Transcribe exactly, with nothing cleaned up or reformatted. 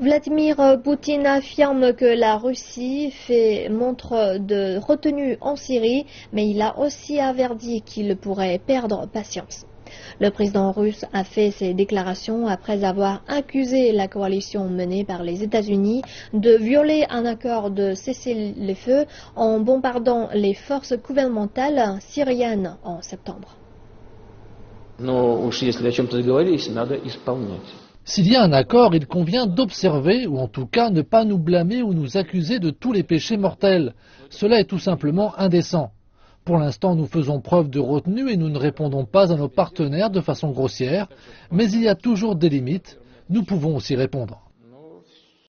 Vladimir Poutine affirme que la Russie fait montre de retenue en Syrie, mais il a aussi averti qu'il pourrait perdre patience. Le président russe a fait ces déclarations après avoir accusé la coalition menée par les États-Unis de violer un accord de cessez-le-feu en bombardant les forces gouvernementales syriennes en septembre. S'il y a un accord, il convient d'observer, ou en tout cas ne pas nous blâmer ou nous accuser de tous les péchés mortels. Cela est tout simplement indécent. Pour l'instant, nous faisons preuve de retenue et nous ne répondons pas à nos partenaires de façon grossière, mais il y a toujours des limites. Nous pouvons aussi répondre.